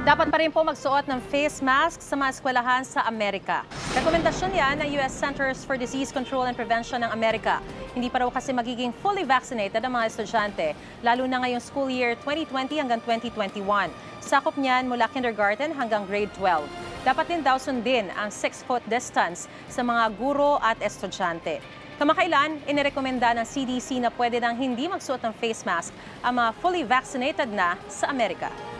Dapat pa rin po magsuot ng face mask sa mga eskwelahan sa Amerika. Rekomendasyon yan ng U.S. Centers for Disease Control and Prevention ng Amerika. Hindi pa raw kasi magiging fully vaccinated ang mga estudyante, lalo na ngayong school year 2020 hanggang 2021. Sakop niyan mula kindergarten hanggang grade 12. Dapat din daw sundin ang 6-foot distance sa mga guro at estudyante. Kamakailan, inirekomenda ng CDC na pwede nang hindi magsuot ng face mask ang mga fully vaccinated na sa Amerika.